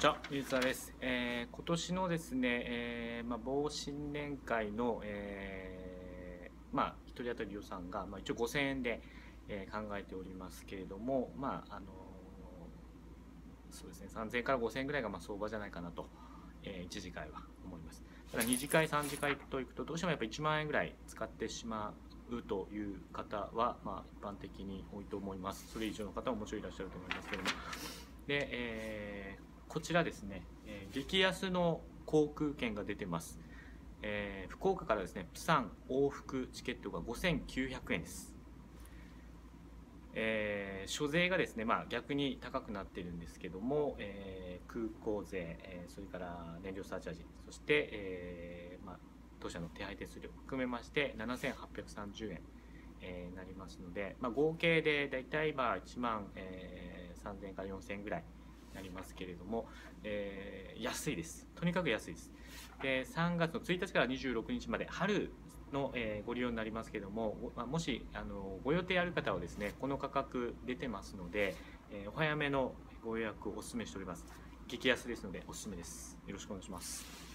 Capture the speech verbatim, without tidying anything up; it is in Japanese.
こんにちは、ゆうざです、えー。今年のですね、えーまあ、某新年会の、えーまあ、ひとり当たり予算が、まあ、一応ごせんえんで、えー、考えておりますけれども、まああのー、そうですね、さんぜんえんからごせんえんぐらいがまあ相場じゃないかなと、えー、いち次会は思います。ただに次会、さん次会といくと、どうしてもやっぱいちまんえんぐらい使ってしまうという方は、まあ、一般的に多いと思います。それ以上の方ももちろんいらっしゃると思いますけれども。でえーこちらですね、えー、激安の航空券が出てます、えー、福岡からですね、プサン往復チケットがごせんきゅうひゃくえんです、えー、所税がですね、まあ、逆に高くなってるんですけども、えー、空港税、えー、それから燃料サーチャージ、そして、えーまあ、当社の手配手数料を含めましてななせんはっぴゃくさんじゅうえん、えー、になりますので、まあ、合計でだいたいいちまん、えー、さんぜんえんからよんせんえんぐらいなりますけれども、えー、安いです。とにかく安いです。で、さんがつのついたちからにじゅうろくにちまで春の、えー、ご利用になりますけれども、もしあのご予定ある方はですね、この価格出てますので、えー、お早めのご予約をお勧めしております。激安ですのでお勧めです。よろしくお願いします。